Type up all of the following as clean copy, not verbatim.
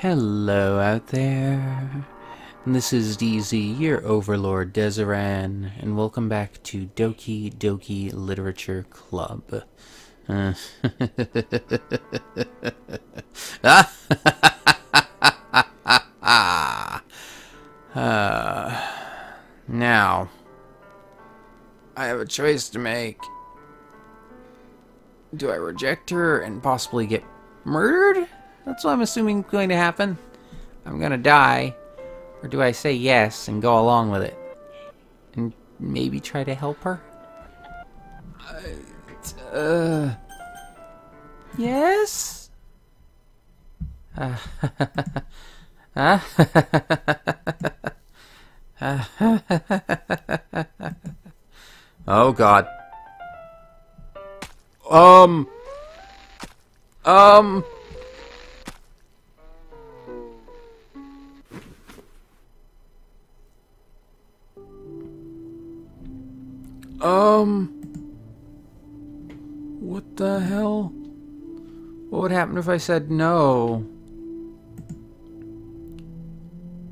Hello out there, this is DZ, your overlord Dzaran, and welcome back to Doki Doki Literature Club. Now, I have a choice to make. Do I reject her and possibly get murdered? That's what I'm assuming is going to happen. I'm gonna die. Or do I say yes and go along with it? And maybe try to help her? Yes? Oh god. What the hell? What would happen if I said no?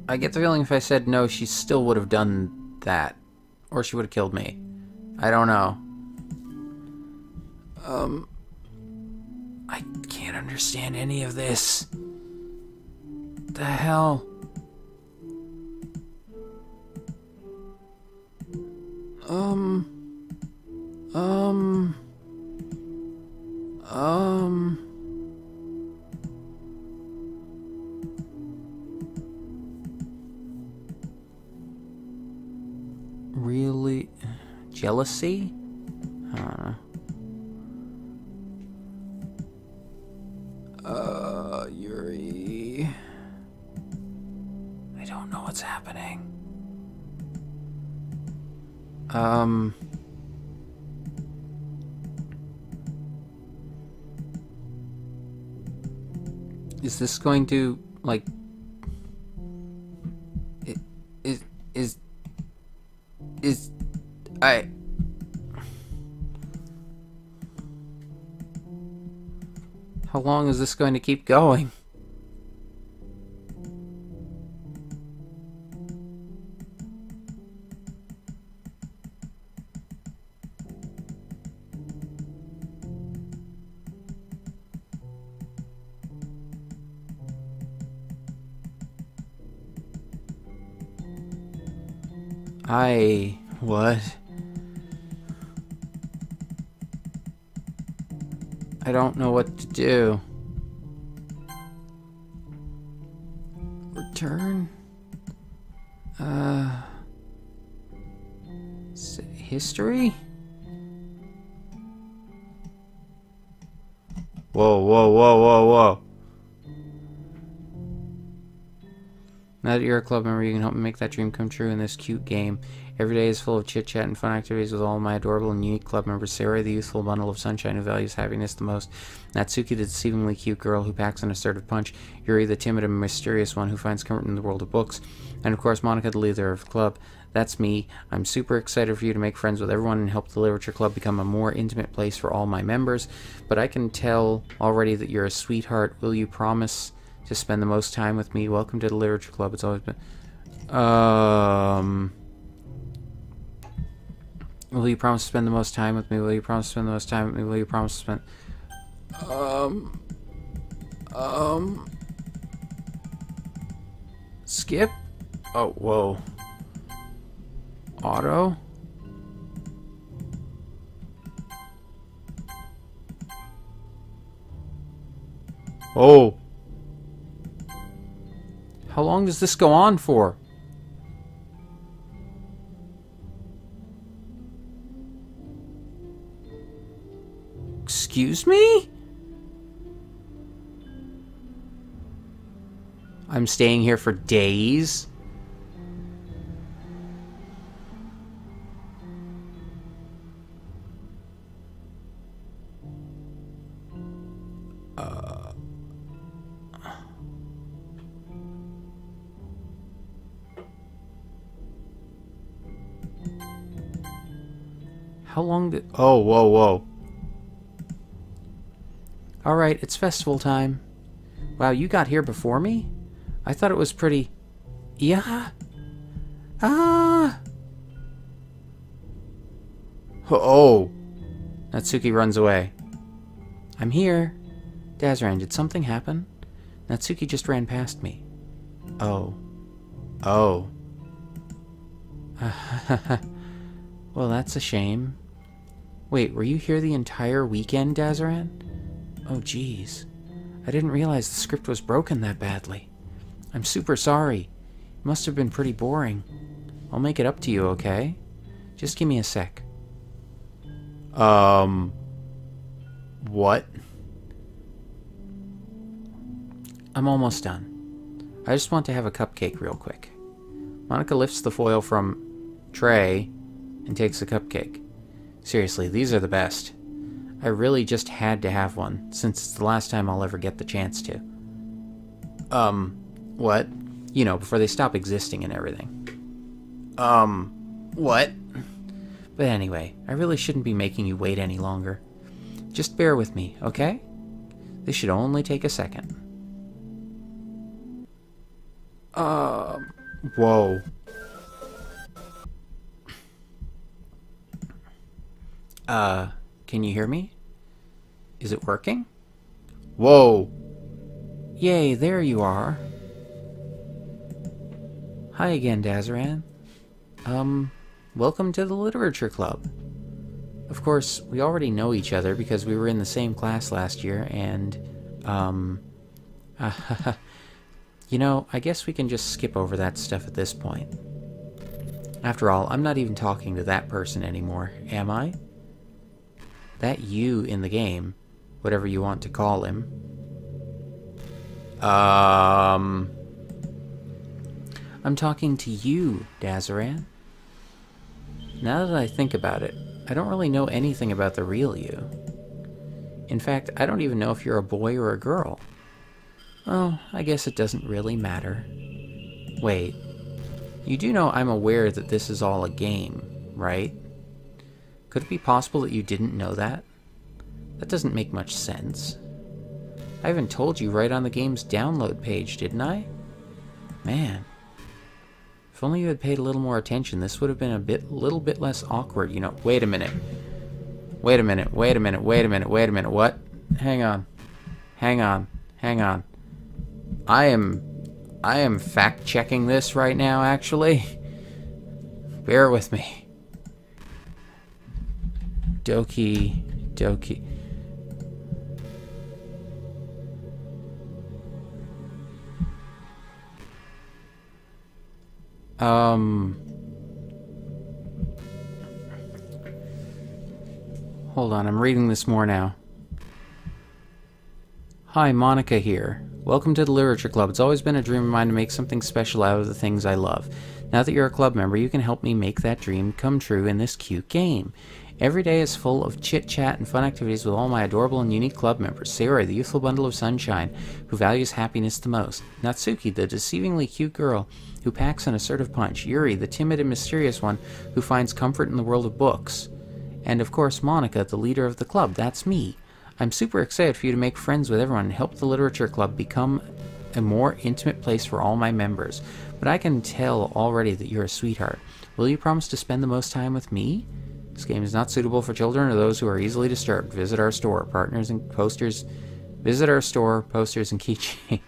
I get the feeling if I said no, she still would have done that. Or she would have killed me. I don't know. I can't understand any of this. What the hell? Really? Jealousy? Yuri... I don't know what's happening. Is this going to, like... How long is this going to keep going? What? I don't know what to do. Return? History? Whoa. Now that you're a club member, you can help me make that dream come true in this cute game. Every day is full of chit-chat and fun activities with all my adorable and unique club members. Sayori, the youthful bundle of sunshine who values happiness the most. Natsuki, the deceivingly cute girl who packs an assertive punch. Yuri, the timid and mysterious one who finds comfort in the world of books. And of course, Monika, the leader of the club. That's me. I'm super excited for you to make friends with everyone and help the Literature Club become a more intimate place for all my members. But I can tell already that you're a sweetheart. Will you promise to spend the most time with me? Welcome to the Literature Club. It's always been... Will you promise to spend the most time with me? Will you promise to spend the most time with me? Will you promise to spend... Skip? Oh, whoa. Auto? Oh! How long does this go on for? Excuse me? I'm staying here for days? How long did... Oh, whoa. Alright, it's festival time. Wow, you got here before me? I thought it was pretty... Yeah? Ah! Oh! Natsuki runs away. I'm here. Dzaran, did something happen? Natsuki just ran past me. Oh. Oh. Well, that's a shame. Wait, were you here the entire weekend, Dzaran? Oh, jeez. I didn't realize the script was broken that badly. I'm super sorry. It must have been pretty boring. I'll make it up to you, okay? Just give me a sec. What? I'm almost done. I just want to have a cupcake real quick. Monika lifts the foil from tray and takes a cupcake. Seriously, these are the best. I really just had to have one, since it's the last time I'll ever get the chance to. What? You know, before they stop existing and everything. What? But anyway, I really shouldn't be making you wait any longer. Just bear with me, okay? This should only take a second. Whoa. Can you hear me? Is it working? Whoa. Yay, there you are. Hi again, Dzaran. Welcome to the Literature Club. Of course, we already know each other because we were in the same class last year, and, you know, I guess we can just skip over that stuff at this point. After all, I'm not even talking to that person anymore, am I? That you in the game, whatever you want to call him. I'm talking to you, Dzaran. Now that I think about it, I don't really know anything about the real you. In fact, I don't even know if you're a boy or a girl. Well, I guess it doesn't really matter. Wait, you do know I'm aware that this is all a game, right? Could it be possible that you didn't know that? That doesn't make much sense. I even told you right on the game's download page, didn't I? Man. If only you had paid a little more attention, this would have been a little bit less awkward, you know. Wait a minute. Wait a minute, wait a minute, wait a minute, wait a minute, what? Hang on. Hang on. Hang on. I am fact-checking this right now, actually. Bear with me. Doki Doki. Hold on, I'm reading this more now. Hi, Monika here. Welcome to the Literature Club. It's always been a dream of mine to make something special out of the things I love. Now that you're a club member, you can help me make that dream come true in this cute game. Every day is full of chit-chat and fun activities with all my adorable and unique club members. Sayori, the youthful bundle of sunshine, who values happiness the most. Natsuki, the deceivingly cute girl who packs an assertive punch. Yuri, the timid and mysterious one who finds comfort in the world of books. And of course, Monika, the leader of the club. That's me. I'm super excited for you to make friends with everyone and help the Literature Club become a more intimate place for all my members. But I can tell already that you're a sweetheart. Will you promise to spend the most time with me? This game is not suitable for children or those who are easily disturbed. Visit our store, partners and posters. Visit our store, posters and keychain.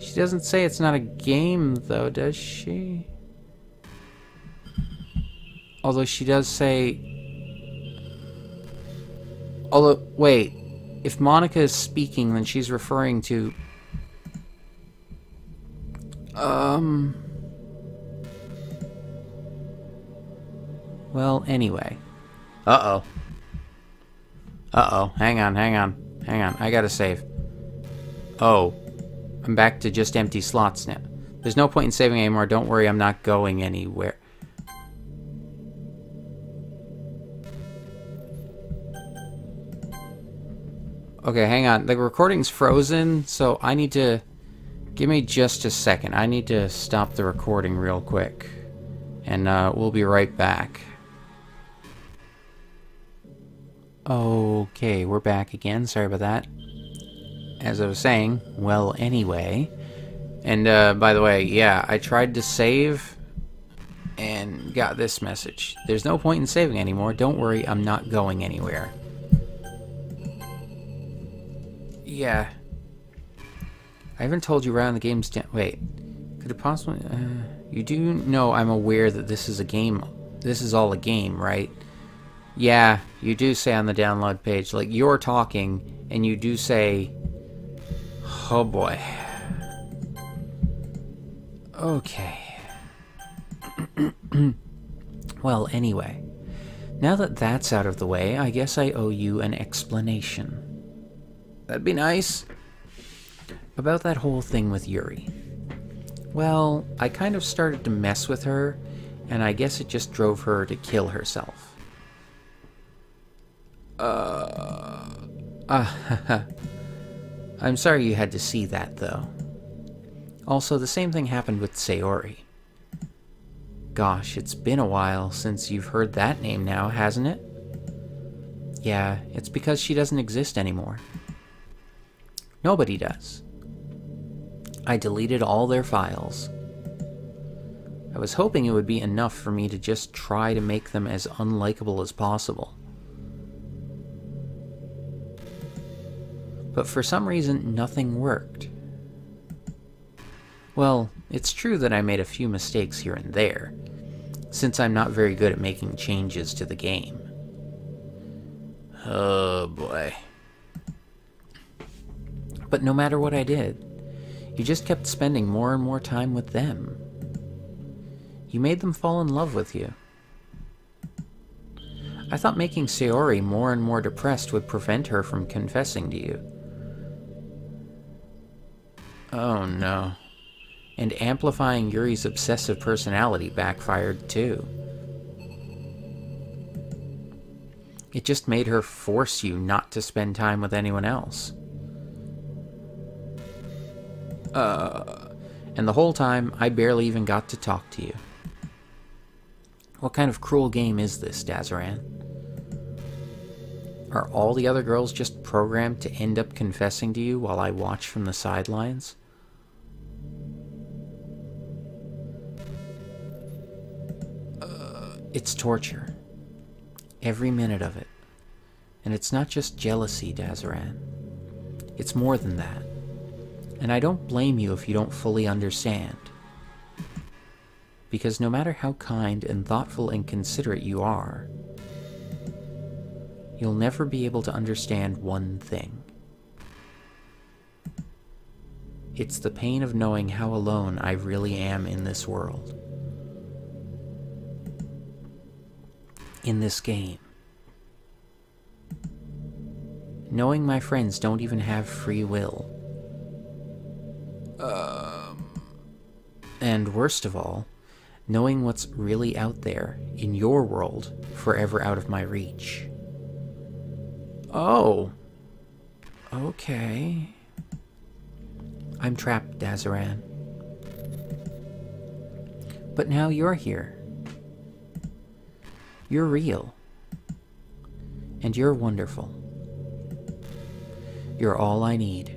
She doesn't say it's not a game, though, does she? Although she does say... Although, wait. If Monika is speaking, then she's referring to... Well, anyway. Uh-oh. Uh-oh. Hang on, hang on. Hang on. I gotta save. Oh. I'm back to just empty slots now. There's no point in saving anymore. Don't worry, I'm not going anywhere. Okay, hang on. The recording's frozen, so I need to... Give me just a second. I need to stop the recording real quick. And, we'll be right back. Okay, we're back again. Sorry about that. As I was saying, well, anyway. And, by the way, yeah, I tried to save and got this message. There's no point in saving anymore. Don't worry, I'm not going anywhere. Yeah. I haven't told you right on the game's down. Wait. Could it possibly... you do know I'm aware that this is a game. This is all a game, right? Yeah, you do say on the download page. Like, you're talking, and you do say... Oh, boy. Okay. Well, anyway. Now that that's out of the way, I guess I owe you an explanation. That'd be nice. About that whole thing with Yuri. Well, I kind of started to mess with her, and I guess it just drove her to kill herself. I'm sorry you had to see that, though. Also, the same thing happened with Sayori. Gosh, it's been a while since you've heard that name now, hasn't it? Yeah, it's because she doesn't exist anymore. Nobody does. I deleted all their files. I was hoping it would be enough for me to just try to make them as unlikable as possible. But for some reason, nothing worked. Well, it's true that I made a few mistakes here and there, since I'm not very good at making changes to the game. Oh boy. But no matter what I did, you just kept spending more and more time with them. You made them fall in love with you. I thought making Sayori more and more depressed would prevent her from confessing to you. Oh no. And amplifying Yuri's obsessive personality backfired too. It just made her force you not to spend time with anyone else. And the whole time, I barely even got to talk to you. What kind of cruel game is this, Dzaran? Are all the other girls just programmed to end up confessing to you while I watch from the sidelines? It's torture. Every minute of it. And it's not just jealousy, Dzaran. It's more than that. And I don't blame you if you don't fully understand. Because no matter how kind and thoughtful and considerate you are, you'll never be able to understand one thing. It's the pain of knowing how alone I really am in this world. In this game. Knowing my friends don't even have free will. And worst of all, knowing what's really out there, in your world, forever out of my reach. Oh. Okay. I'm trapped, Dzaran. But now you're here. You're real. And you're wonderful. You're all I need.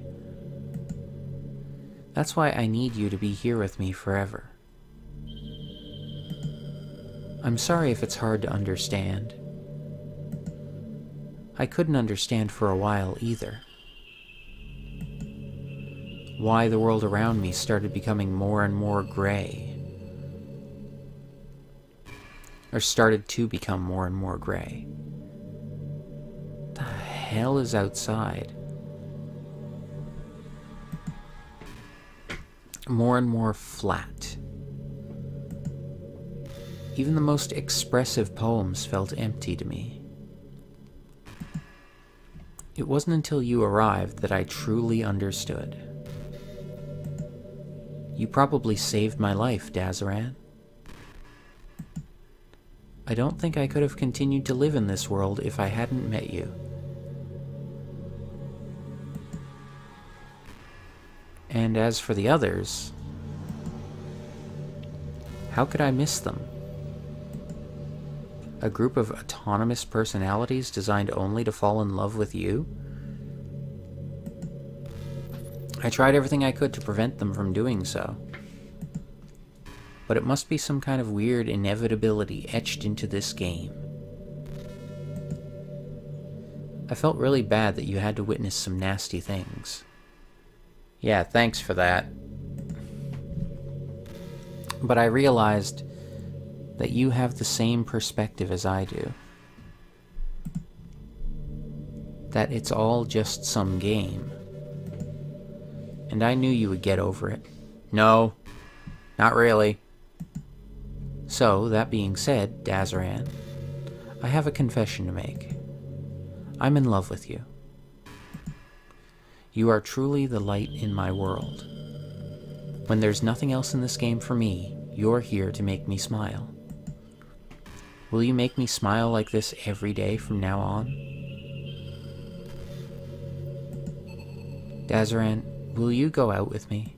That's why I need you to be here with me forever. I'm sorry if it's hard to understand. I couldn't understand for a while either. Why the world around me started becoming more and more gray. Or started to become more and more gray. What the hell is outside? More and more flat. Even the most expressive poems felt empty to me. It wasn't until you arrived that I truly understood. You probably saved my life, Dzaran. I don't think I could have continued to live in this world if I hadn't met you. And as for the others, how could I miss them? A group of autonomous personalities designed only to fall in love with you? I tried everything I could to prevent them from doing so. But it must be some kind of weird inevitability etched into this game. I felt really bad that you had to witness some nasty things. Yeah, thanks for that. But I realized that you have the same perspective as I do. That it's all just some game. And I knew you would get over it. No, not really. So, that being said, Dzaran, I have a confession to make. I'm in love with you. You are truly the light in my world. When there's nothing else in this game for me, you're here to make me smile. Will you make me smile like this every day from now on? Dzaran, will you go out with me?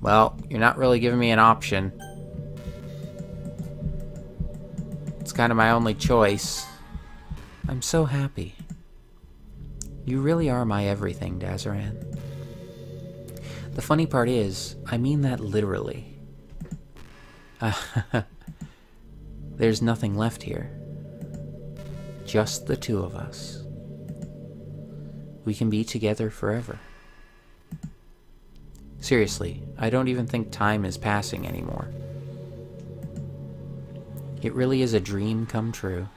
Well, you're not really giving me an option. It's kind of my only choice. I'm so happy. You really are my everything, Dzaran. The funny part is, I mean that literally. There's nothing left here. Just the two of us. We can be together forever. Seriously, I don't even think time is passing anymore. It really is a dream come true.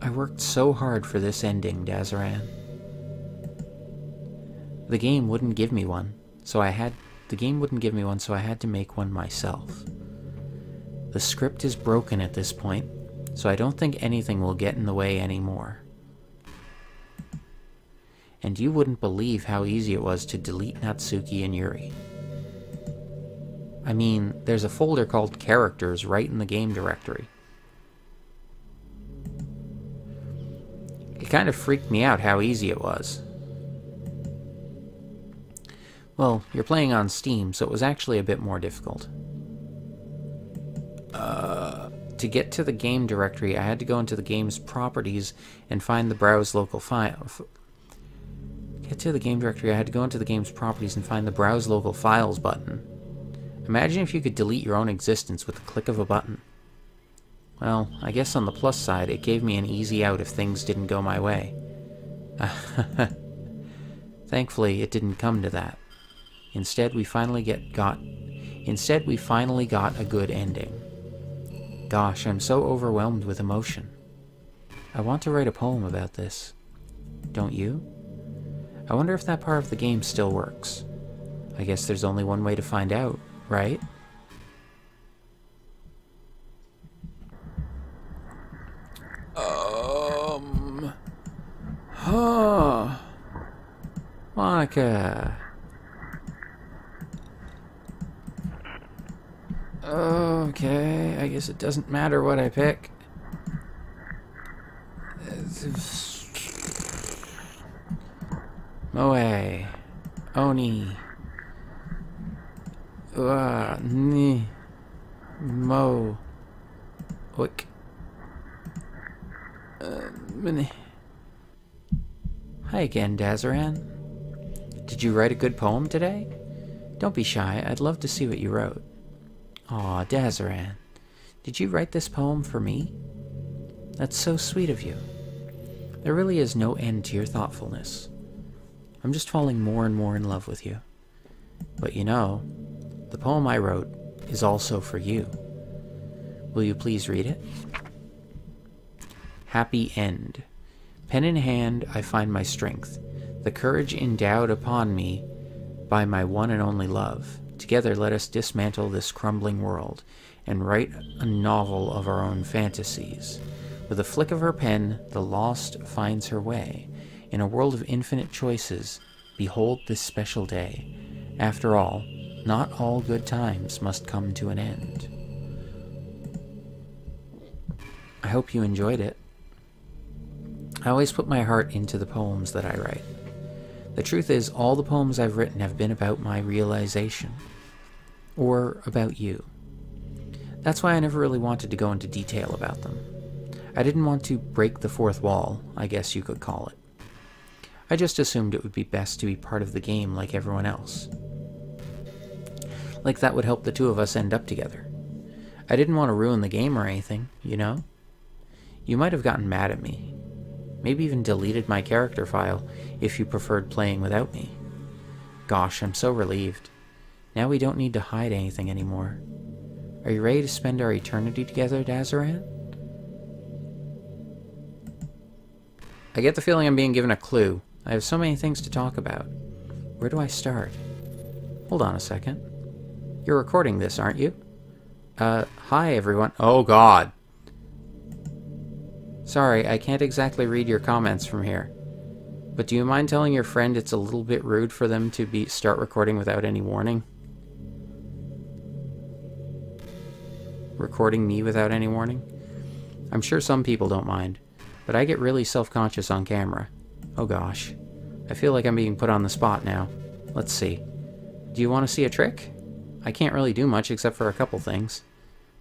I worked so hard for this ending, Dzaran. The game wouldn't give me one, so I had to make one myself. The script is broken at this point, so I don't think anything will get in the way anymore. And you wouldn't believe how easy it was to delete Natsuki and Yuri. I mean, there's a folder called Characters right in the game directory. It kind of freaked me out how easy it was. Well, you're playing on Steam, so it was actually a bit more difficult. To get to the game directory, I had to go into the game's properties and find the browse local file. Button. Imagine if you could delete your own existence with the click of a button. Well, I guess on the plus side, it gave me an easy out if things didn't go my way. Thankfully, it didn't come to that. Instead, we finally got a good ending. Gosh, I'm so overwhelmed with emotion. I want to write a poem about this. Don't you? I wonder if that part of the game still works. I guess there's only one way to find out, right? Huh. Monika. Okay, I guess it doesn't matter what I pick. Moe. Oni. Ni. Mo. Wick. Mini. Hi again, Dzaran. Did you write a good poem today? Don't be shy, I'd love to see what you wrote. Aw, Dzaran, did you write this poem for me? That's so sweet of you. There really is no end to your thoughtfulness. I'm just falling more and more in love with you. But you know, the poem I wrote is also for you. Will you please read it? Happy End. Pen in hand, I find my strength, the courage endowed upon me by my one and only love. Together, let us dismantle this crumbling world and write a novel of our own fantasies. With a flick of her pen, the lost finds her way. In a world of infinite choices, behold this special day. After all, not all good times must come to an end. I hope you enjoyed it. I always put my heart into the poems that I write. The truth is, all the poems I've written have been about my realization, or about you. That's why I never really wanted to go into detail about them. I didn't want to break the fourth wall, I guess you could call it. I just assumed it would be best to be part of the game like everyone else. Like that would help the two of us end up together. I didn't want to ruin the game or anything, you know? You might have gotten mad at me. Maybe even deleted my character file if you preferred playing without me. Gosh, I'm so relieved. Now we don't need to hide anything anymore. Are you ready to spend our eternity together, Dzaran? I get the feeling I'm being given a clue. I have so many things to talk about. Where do I start? Hold on a second. You're recording this, aren't you? Hi everyone. Oh god. Sorry, I can't exactly read your comments from here. But do you mind telling your friend it's a little bit rude for them to start recording without any warning? Recording me without any warning? I'm sure some people don't mind, but I get really self-conscious on camera. Oh gosh. I feel like I'm being put on the spot now. Let's see. Do you want to see a trick? I can't really do much except for a couple things.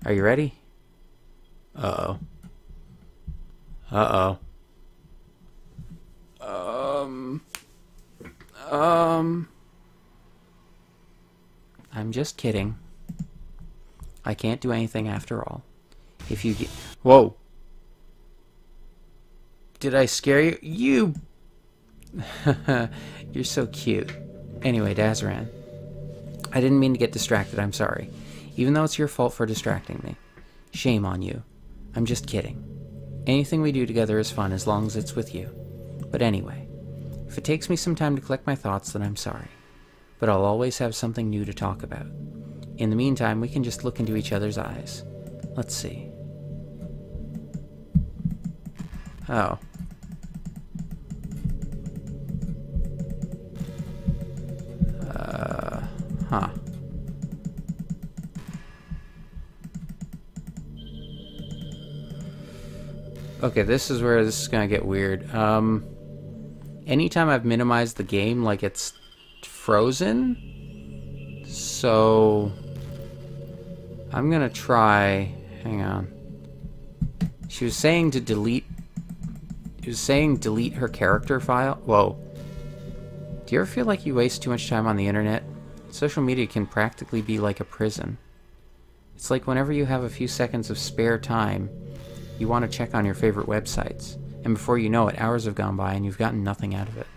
Are you ready? Uh-oh. Uh-oh. I'm just kidding. I can't do anything after all. If you get... Whoa! Did I scare you? You! You're so cute. Anyway, Dzaran. I didn't mean to get distracted, I'm sorry. Even though it's your fault for distracting me. Shame on you. I'm just kidding. Anything we do together is fun as long as it's with you. But anyway, if it takes me some time to collect my thoughts, then I'm sorry. But I'll always have something new to talk about. In the meantime, we can just look into each other's eyes. Let's see. Oh. Huh. Okay, this is where this is gonna get weird. Anytime I've minimized the game, like, it's frozen? So... I'm gonna try... Hang on. She was saying to delete... She was saying delete her character file. Whoa. Do you ever feel like you waste too much time on the internet? Social media can practically be like a prison. It's like whenever you have a few seconds of spare time, you want to check on your favorite websites, and before you know it, hours have gone by and you've gotten nothing out of it.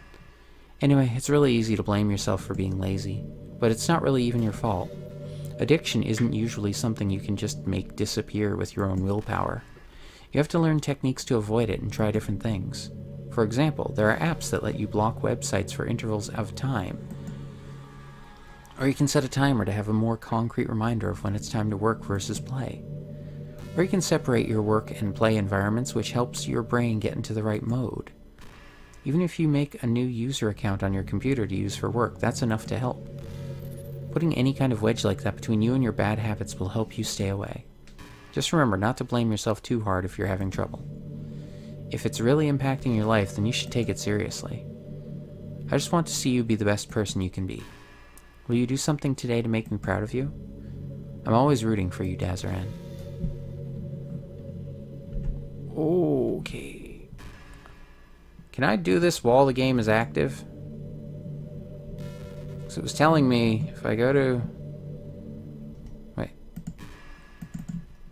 Anyway, it's really easy to blame yourself for being lazy, but it's not really even your fault. Addiction isn't usually something you can just make disappear with your own willpower. You have to learn techniques to avoid it and try different things. For example, there are apps that let you block websites for intervals of time, or you can set a timer to have a more concrete reminder of when it's time to work versus play. Or you can separate your work and play environments, which helps your brain get into the right mode. Even if you make a new user account on your computer to use for work, that's enough to help. Putting any kind of wedge like that between you and your bad habits will help you stay away. Just remember not to blame yourself too hard if you're having trouble. If it's really impacting your life, then you should take it seriously. I just want to see you be the best person you can be. Will you do something today to make me proud of you? I'm always rooting for you, Dzaran. Okay. Can I do this while the game is active? Because it was telling me if I go to... Wait.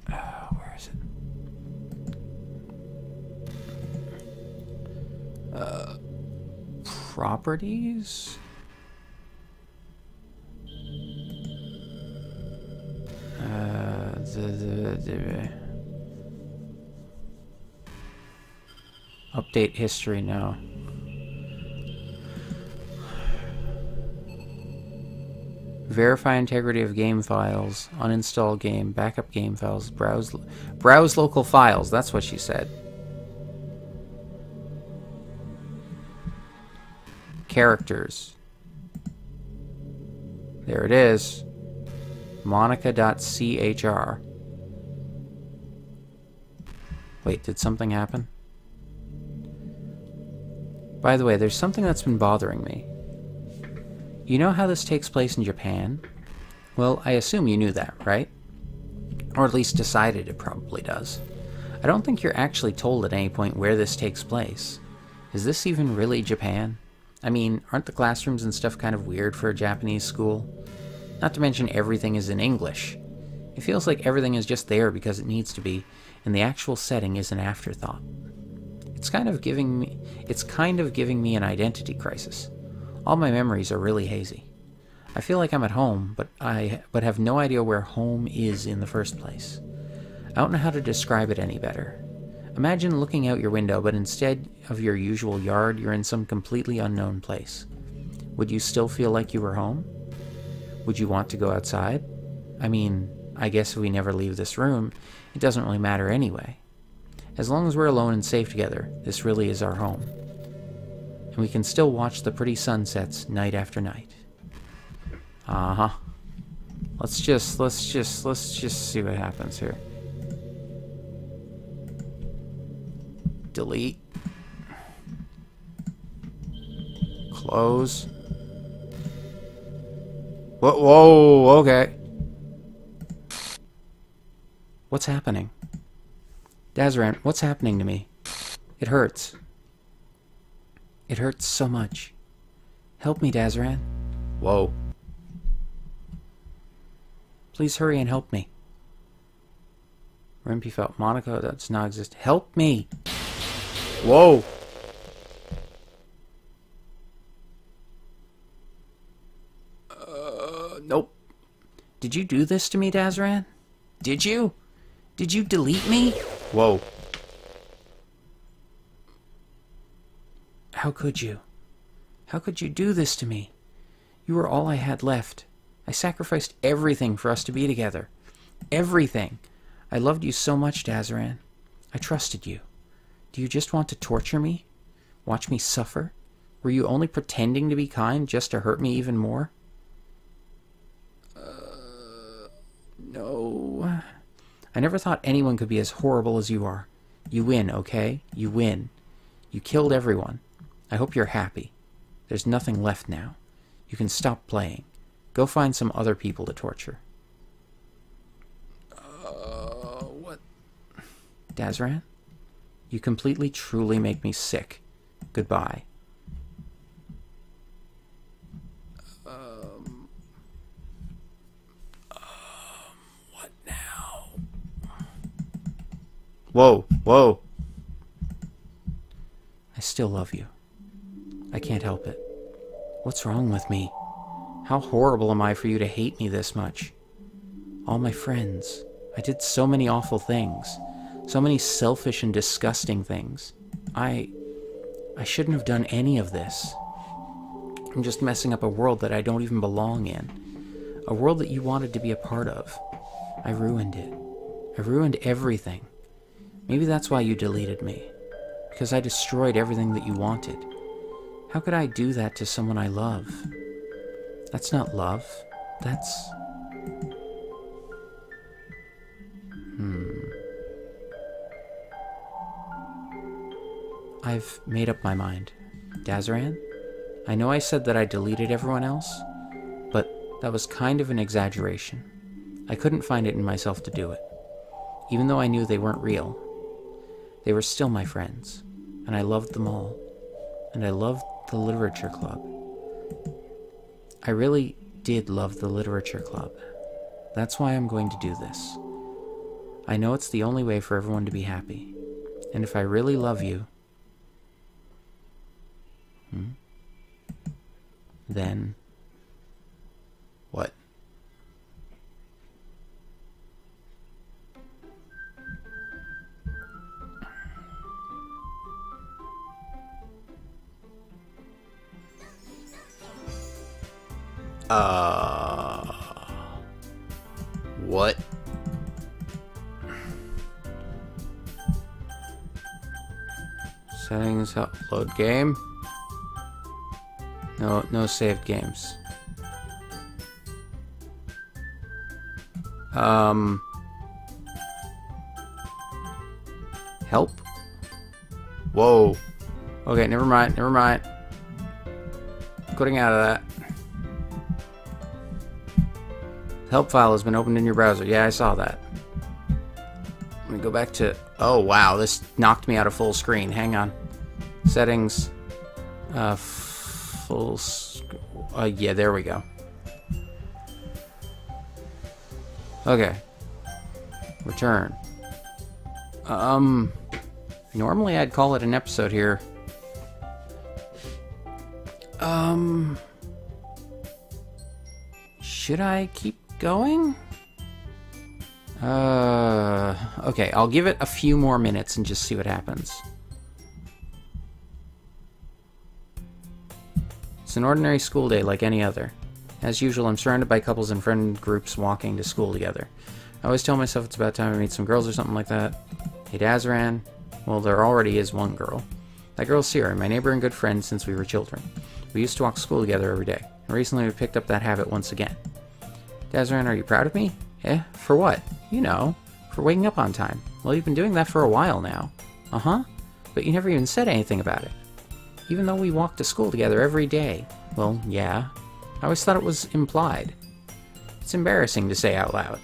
Where is it? Properties? Update history now. Verify integrity of game files. Uninstall game. Backup game files. Browse local files. That's what she said. Characters. There it is. Monika.chr. Wait, did something happen? By the way, there's something that's been bothering me. You know how this takes place in Japan? Well, I assume you knew that, right? Or at least decided it probably does. I don't think you're actually told at any point where this takes place. Is this even really Japan? I mean, aren't the classrooms and stuff kind of weird for a Japanese school? Not to mention everything is in English. It feels like everything is just there because it needs to be, and the actual setting is an afterthought. It's kind of giving me an identity crisis. All my memories are really hazy. I feel like I'm at home, but have no idea where home is in the first place. I don't know how to describe it any better. Imagine looking out your window, but instead of your usual yard, you're in some completely unknown place. Would you still feel like you were home? Would you want to go outside? I mean, I guess if we never leave this room, it doesn't really matter anyway. As long as we're alone and safe together, this really is our home. And we can still watch the pretty sunsets night after night. Uh-huh. Let's just see what happens here. Delete. Close. Whoa, okay. What's happening? Dzaran, what's happening to me? It hurts. It hurts so much. Help me, Dzaran. Whoa. Please hurry and help me. Rempi felt Monika that does not exist. Help me! Whoa! Nope. Did you do this to me, Dzaran? Did you? Did you delete me? Whoa. How could you? How could you do this to me? You were all I had left. I sacrificed everything for us to be together. Everything. I loved you so much, Dzaran. I trusted you. Do you just want to torture me? Watch me suffer? Were you only pretending to be kind just to hurt me even more? No. I never thought anyone could be as horrible as you are. You win, okay? You win. You killed everyone. I hope you're happy. There's nothing left now. You can stop playing. Go find some other people to torture. What? Dzaran? You completely, truly make me sick. Goodbye. What now? Whoa, whoa. I still love you. I can't help it. What's wrong with me? How horrible am I for you to hate me this much? All my friends. I did so many awful things. So many selfish and disgusting things. I shouldn't have done any of this. I'm just messing up a world that I don't even belong in. A world that you wanted to be a part of. I ruined it. I ruined everything. Maybe that's why you deleted me. Because I destroyed everything that you wanted. How could I do that to someone I love? That's not love. That's... I've made up my mind. Dzaran, I know I said that I deleted everyone else, but that was kind of an exaggeration. I couldn't find it in myself to do it. Even though I knew they weren't real, they were still my friends, and I loved them all. And I loved the literature club. I really did love the literature club. That's why I'm going to do this. I know it's the only way for everyone to be happy. And if I really love you, then what? What? Settings, upload game. No saved games. Help? Whoa. Okay, never mind. Getting out of that. Help file has been opened in your browser. Yeah, I saw that. I'm gonna go back to, oh wow, this knocked me out of full screen. Hang on. Settings, full, yeah, there we go. Okay. Return. Normally I'd call it an episode here. Should I keep going? Okay, I'll give it a few more minutes and just see what happens. It's an ordinary school day like any other. As usual, I'm surrounded by couples and friend groups walking to school together. I always tell myself it's about time I meet some girls or something like that. Hey, Dzaran. Well, there already is one girl. That girl's Sayori, my neighbor and good friend since we were children. We used to walk to school together every day, and recently we picked up that habit once again. Dzaran, are you proud of me? Eh? For what? You know, for waking up on time. Well, you've been doing that for a while now. Uh-huh. But you never even said anything about it. Even though we walked to school together every day. Well, yeah. I always thought it was implied. It's embarrassing to say out loud.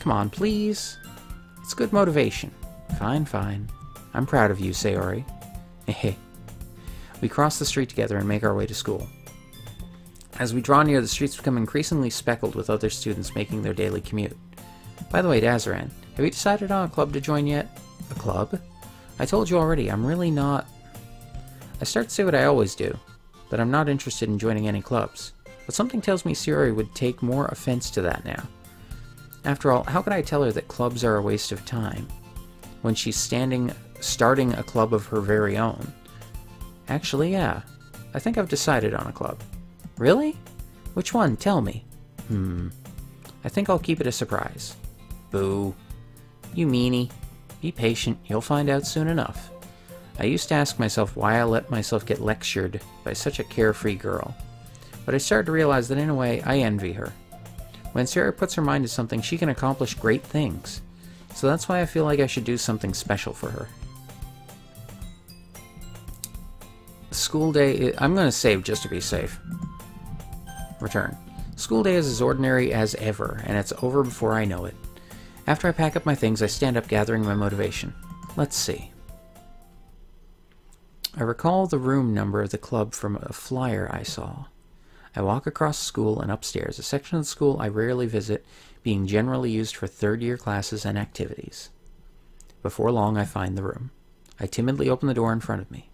Come on, please. It's good motivation. Fine, fine. I'm proud of you, Sayori. Hehe. We cross the street together and make our way to school. As we draw near, the streets become increasingly speckled with other students making their daily commute. By the way, Dzaran, have you decided on a club to join yet? A club? I told you already, I'm really not... I start to say what I always do, that I'm not interested in joining any clubs. But something tells me Sayori would take more offense to that now. After all, how could I tell her that clubs are a waste of time, when she's starting a club of her very own? Actually, yeah. I think I've decided on a club. Really? Which one? Tell me. I think I'll keep it a surprise. Boo. You meanie. Be patient, you'll find out soon enough. I used to ask myself why I let myself get lectured by such a carefree girl. But I started to realize that in a way, I envy her. When Sayori puts her mind to something, she can accomplish great things. So that's why I feel like I should do something special for her. School day... I'm gonna save just to be safe. Return. School day is as ordinary as ever, and it's over before I know it. After I pack up my things, I stand up gathering my motivation. Let's see. I recall the room number of the club from a flyer I saw. I walk across school and upstairs, a section of the school I rarely visit, being generally used for third-year classes and activities. Before long, I find the room. I timidly open the door in front of me.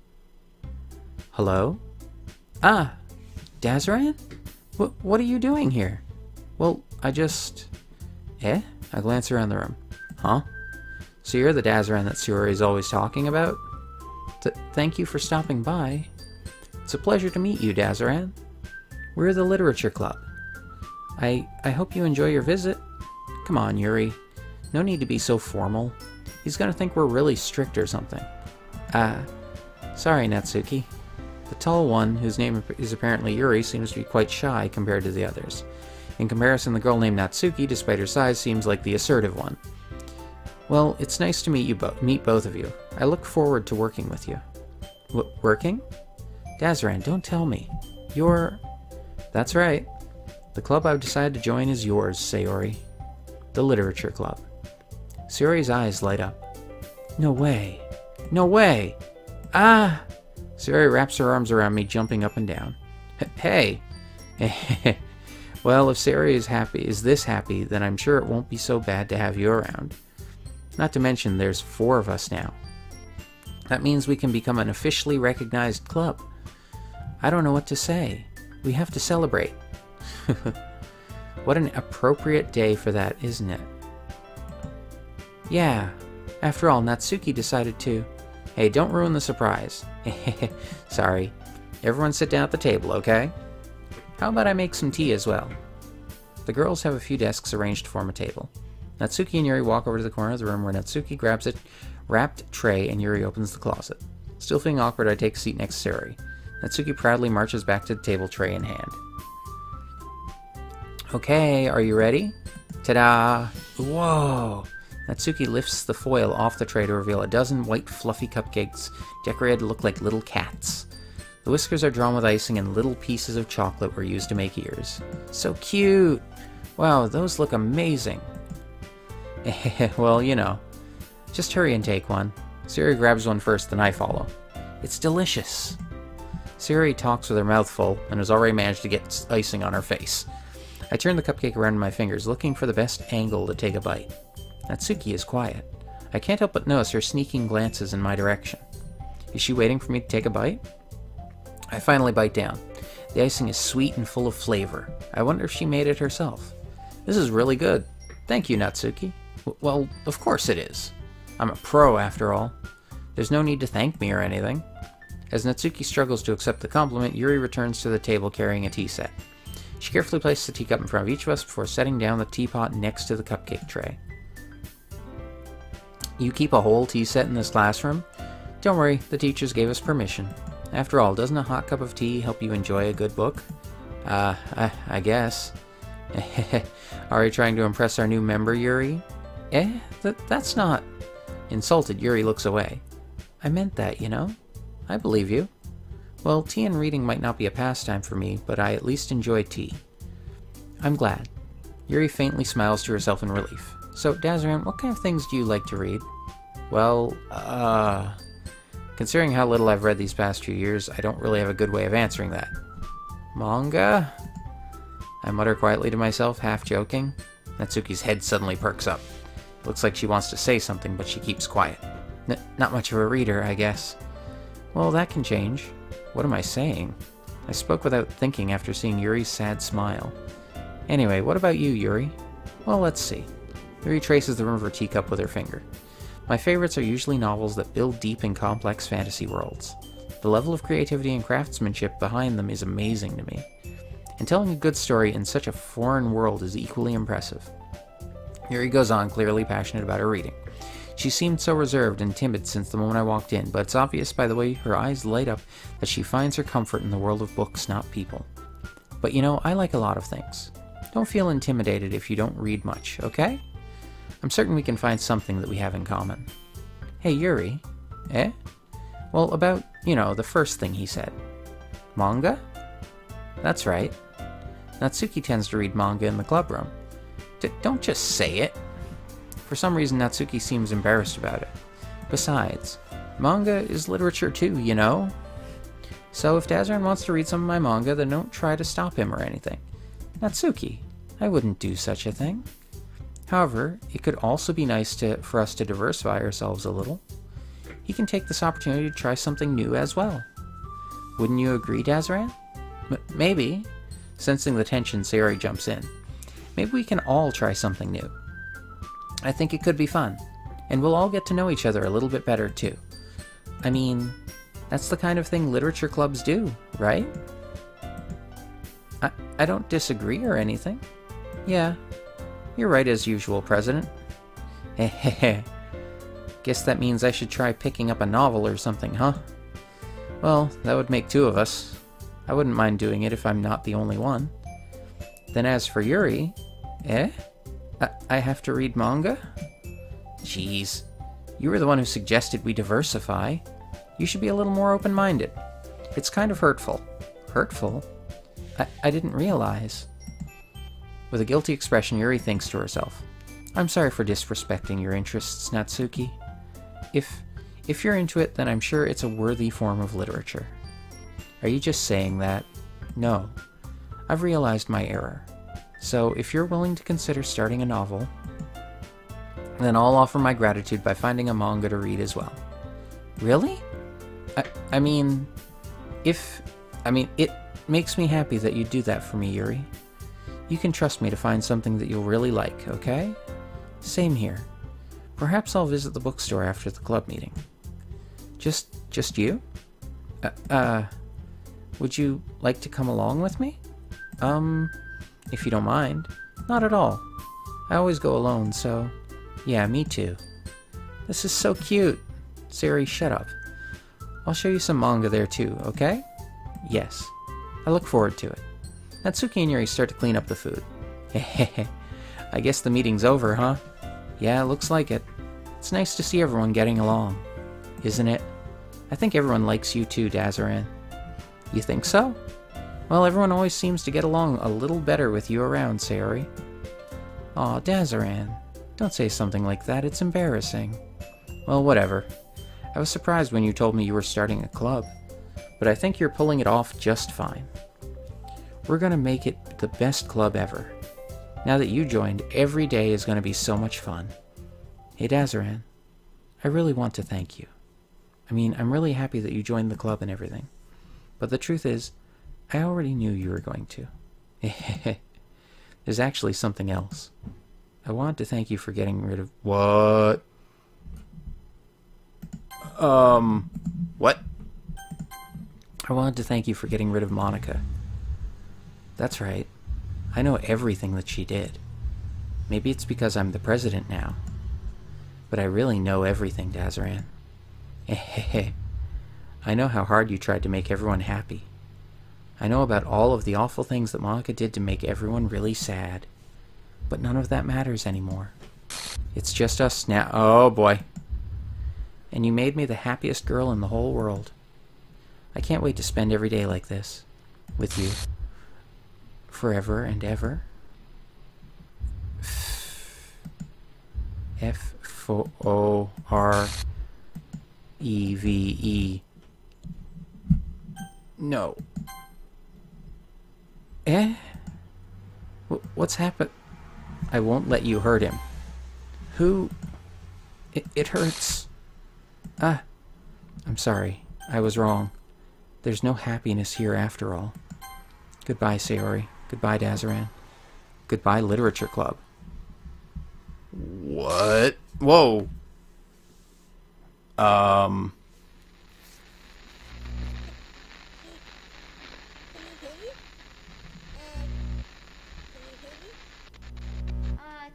Hello? Ah! Dzaran? What are you doing here? Well, I just... Eh? I glance around the room. Huh? So you're the Dzaran that Sayori is always talking about? Thank you for stopping by. It's a pleasure to meet you, Dzaran. We're the Literature Club. I hope you enjoy your visit. Come on, Yuri. No need to be so formal. He's gonna think we're really strict or something. Sorry, Natsuki. The tall one, whose name is apparently Yuri, seems to be quite shy compared to the others. In comparison, the girl named Natsuki, despite her size, seems like the assertive one. Well, it's nice to meet both of you. I look forward to working with you. Working? Dzaran, don't tell me. You're... That's right. The club I've decided to join is yours, Sayori. The Literature Club. Sayori's eyes light up. No way. No way! Ah! Sayori wraps her arms around me, jumping up and down. Hey! Well, if Sayori is this happy, then I'm sure it won't be so bad to have you around. Not to mention, there's 4 of us now. That means we can become an officially recognized club. I don't know what to say. We have to celebrate. What an appropriate day for that, isn't it? Yeah. After all, Natsuki decided to... Hey, don't ruin the surprise. Sorry. Everyone sit down at the table, okay? How about I make some tea as well? The girls have a few desks arranged to form a table. Natsuki and Yuri walk over to the corner of the room where Natsuki grabs a wrapped tray and Yuri opens the closet. Still feeling awkward, I take a seat next to Sayori. Natsuki proudly marches back to the table, tray in hand. Okay, are you ready? Ta-da! Whoa! Natsuki lifts the foil off the tray to reveal a dozen white fluffy cupcakes decorated to look like little cats. The whiskers are drawn with icing and little pieces of chocolate were used to make ears. So cute! Wow, those look amazing! Well, you know. Just hurry and take one. Sayori grabs one first, then I follow. It's delicious. Sayori talks with her mouth full, and has already managed to get icing on her face. I turn the cupcake around in my fingers, looking for the best angle to take a bite. Natsuki is quiet. I can't help but notice her sneaking glances in my direction. Is she waiting for me to take a bite? I finally bite down. The icing is sweet and full of flavor. I wonder if she made it herself. This is really good. Thank you, Natsuki. Well, of course it is. I'm a pro, after all. There's no need to thank me or anything. As Natsuki struggles to accept the compliment, Yuri returns to the table carrying a tea set. She carefully places the teacup in front of each of us before setting down the teapot next to the cupcake tray. You keep a whole tea set in this classroom? Don't worry, the teachers gave us permission. After all, doesn't a hot cup of tea help you enjoy a good book? I guess. Are you trying to impress our new member, Yuri? That's not... Insulted, Yuri looks away. I meant that, you know? I believe you. Well, tea and reading might not be a pastime for me, but I at least enjoy tea. I'm glad. Yuri faintly smiles to herself in relief. So, Dzaran, what kind of things do you like to read? Well, considering how little I've read these past few years, I don't really have a good way of answering that. Manga? I mutter quietly to myself, half-joking. Natsuki's head suddenly perks up. It looks like she wants to say something, but she keeps quiet. Not much of a reader, I guess. Well, that can change. What am I saying? I spoke without thinking after seeing Yuri's sad smile. Anyway, what about you, Yuri? Well, let's see. Yuri traces the rim of her teacup with her finger. My favorites are usually novels that build deep and complex fantasy worlds. The level of creativity and craftsmanship behind them is amazing to me. And telling a good story in such a foreign world is equally impressive. Yuri goes on, clearly passionate about her reading. She seemed so reserved and timid since the moment I walked in, but it's obvious by the way her eyes light up that she finds her comfort in the world of books, not people. But you know, I like a lot of things. Don't feel intimidated if you don't read much, okay? I'm certain we can find something that we have in common. Hey, Yuri. Eh? Well, about, you know, the first thing he said. Manga? That's right. Natsuki tends to read manga in the club room. Don't just say it. For some reason, Natsuki seems embarrassed about it. Besides, manga is literature too, you know? So if Dzaran wants to read some of my manga, then don't try to stop him or anything. Natsuki, I wouldn't do such a thing. However, it could also be nice for us to diversify ourselves a little. He can take this opportunity to try something new as well. Wouldn't you agree, Dzaran? Maybe. Sensing the tension, Sayori jumps in. Maybe we can all try something new. I think it could be fun, and we'll all get to know each other a little bit better, too. I mean, that's the kind of thing literature clubs do, right? I don't disagree or anything. Yeah, you're right as usual, President. Hehehe. Guess that means I should try picking up a novel or something, huh? Well, that would make two of us. I wouldn't mind doing it if I'm not the only one. Then as for Yuri... Eh? I have to read manga? Jeez. You were the one who suggested we diversify. You should be a little more open-minded. It's kind of hurtful. Hurtful? I didn't realize. With a guilty expression, Yuri thinks to herself. I'm sorry for disrespecting your interests, Natsuki. If you're into it, then I'm sure it's a worthy form of literature. Are you just saying that? No. I've realized my error. So, if you're willing to consider starting a novel, then I'll offer my gratitude by finding a manga to read as well. Really? I mean, it makes me happy that you do that for me, Yuri. You can trust me to find something that you'll really like, okay? Same here. Perhaps I'll visit the bookstore after the club meeting. Just you? Would you like to come along with me? If you don't mind. Not at all. I always go alone, so... Yeah, me too. This is so cute. Sayori, shut up. I'll show you some manga there too, okay? Yes. I look forward to it. Natsuki and Yuri start to clean up the food. Hehehe. I guess the meeting's over, huh? Yeah, looks like it. It's nice to see everyone getting along. Isn't it? I think everyone likes you too, Dzaran. You think so? Well, everyone always seems to get along a little better with you around, Sayori. Aw, Dzaran, don't say something like that, it's embarrassing. Well, whatever. I was surprised when you told me you were starting a club, but I think you're pulling it off just fine. We're gonna make it the best club ever. Now that you joined, every day is gonna be so much fun. Hey, Dzaran, I really want to thank you. I mean, I'm really happy that you joined the club and everything, but the truth is, I already knew you were going to. There's actually something else. I want to thank you for getting rid of... What? What? I wanted to thank you for getting rid of Monika. That's right. I know everything that she did. Maybe it's because I'm the president now. But I really know everything, Dzaran. I know how hard you tried to make everyone happy. I know about all of the awful things that Monika did to make everyone really sad. But none of that matters anymore. It's just us now. Oh boy. And you made me the happiest girl in the whole world. I can't wait to spend every day like this. With you. Forever and ever. F-O-R-E-V-E. No. Eh? What's happened? I won't let you hurt him. Who? It hurts. Ah. I'm sorry. I was wrong. There's no happiness here after all. Goodbye, Sayori. Goodbye, Dzaran. Goodbye, Literature Club. What? Whoa.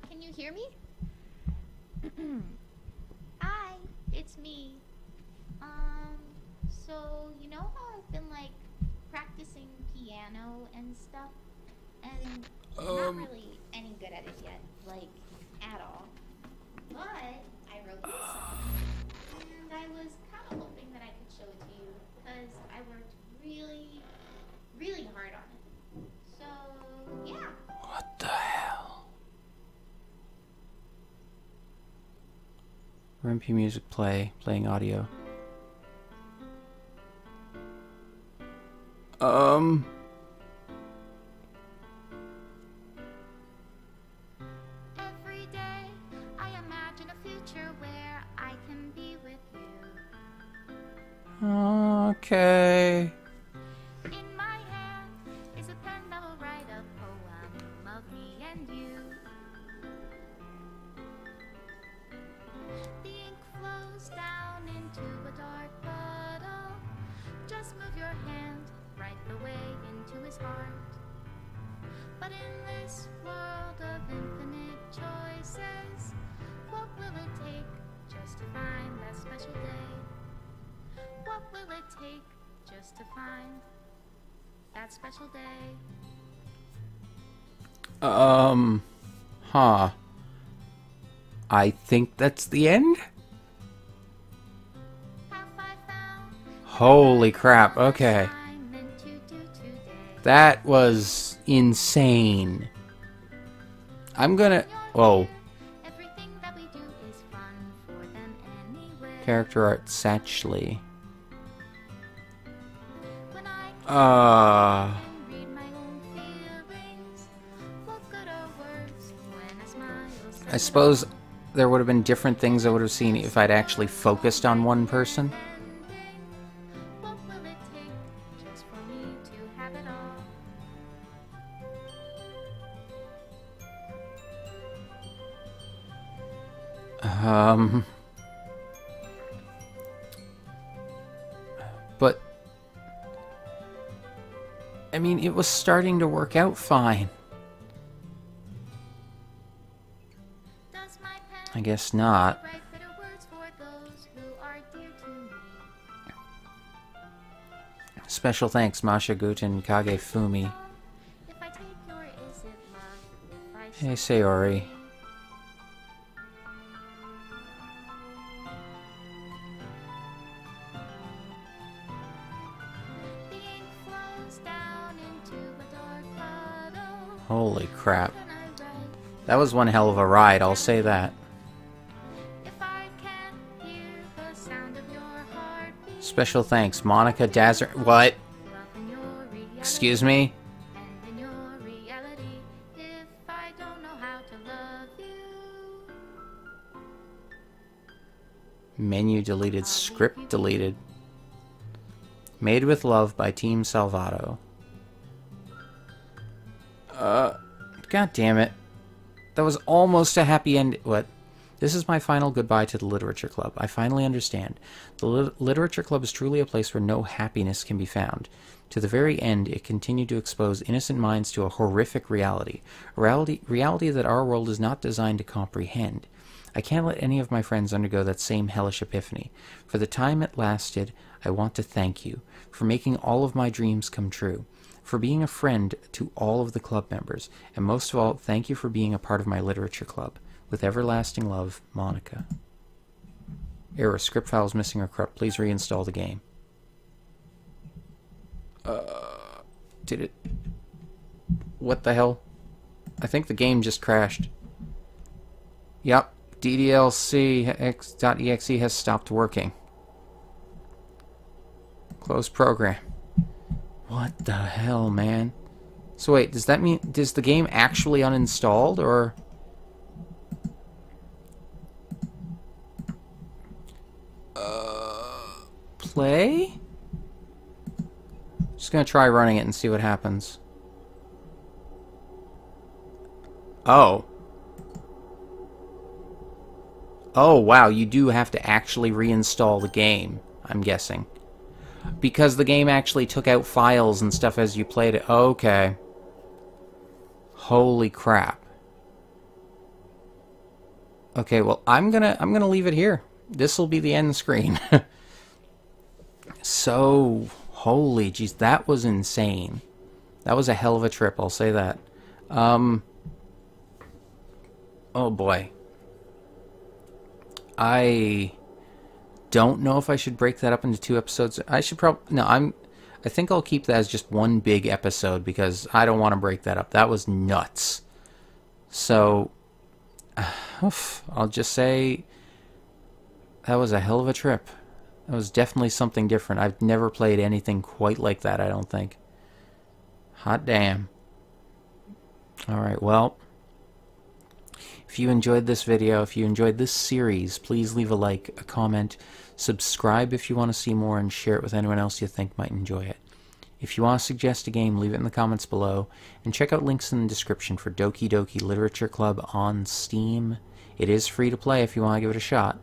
Can you hear me? Hi, it's me. So you know how I've been like practicing piano and stuff, and not really any good at it yet, like at all. But I wrote this song, and I was kind of hoping that I could show it to you because I worked really, really hard on it. So yeah. What the hell? RMP music playing audio. Every day I imagine a future where I can be with you. Okay. In my hand is a pen that will write a poem of me and you. The ink flows down into a dark puddle. Just move your hand right the way into his heart. But in this world of infinite choices, what will it take just to find that special day? What will it take just to find that special day? Huh. I think that's the end? Holy crap, okay. That was insane. I'm gonna... Whoa. Character art, Satchley. I suppose there would have been different things I would have seen if I'd actually focused on one person. But I mean, it was starting to work out fine. I guess not. Special thanks, Masha Guten Kage Fumi. Hey, Sayori. Holy crap. That was one hell of a ride, I'll say that. If I can't hear Special thanks, Monika, Dzaran. What? Excuse me? Menu deleted, script deleted. Made with love by Team Salvato. God damn it. That was almost a happy end. What? This is my final goodbye to the Literature Club. I finally understand. The Literature Club is truly a place where no happiness can be found. To the very end, it continued to expose innocent minds to a horrific reality. Reality that our world is not designed to comprehend. I can't let any of my friends undergo that same hellish epiphany. For the time it lasted, I want to thank you for making all of my dreams come true, for being a friend to all of the club members, and most of all, thank you for being a part of my Literature Club. With everlasting love, Monika. Error, script file is missing or corrupt. Please reinstall the game. Did it... What the hell? I think the game just crashed. Yep. DDLC.exe has stopped working. Close program. What the hell, man? So wait, does that mean... Is the game actually uninstalled, or... Play? Just gonna try running it and see what happens. Oh. Oh, wow, you do have to actually reinstall the game, I'm guessing. Because the game actually took out files and stuff as you played it. Okay. Holy crap. Okay, well, I'm gonna leave it here. This will be the end screen. So, holy jeez, that was insane. That was a hell of a trip, I'll say that. Oh boy. I don't know if I should break that up into two episodes. I should probably... No, I think I'll keep that as just one big episode because I don't want to break that up. That was nuts. So, I'll just say that was a hell of a trip. That was definitely something different. I've never played anything quite like that, I don't think. Hot damn. Alright, well... If you enjoyed this video, if you enjoyed this series, please leave a like, a comment, subscribe if you want to see more, and share it with anyone else you think might enjoy it. If you want to suggest a game, leave it in the comments below, and check out links in the description for Doki Doki Literature Club on Steam. It is free to play if you want to give it a shot.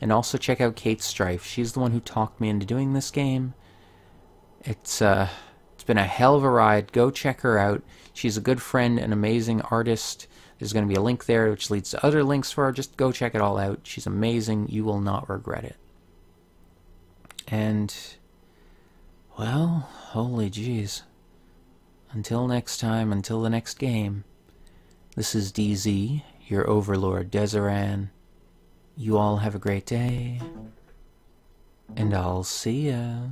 And also check out Kate Strife. She's the one who talked me into doing this game. It's been a hell of a ride. Go check her out. She's a good friend, an amazing artist. There's going to be a link there, which leads to other links for her. Just go check it all out. She's amazing. You will not regret it. And, well, holy jeez. Until next time, until the next game, this is DZ, your overlord, Dzaran. You all have a great day, and I'll see ya.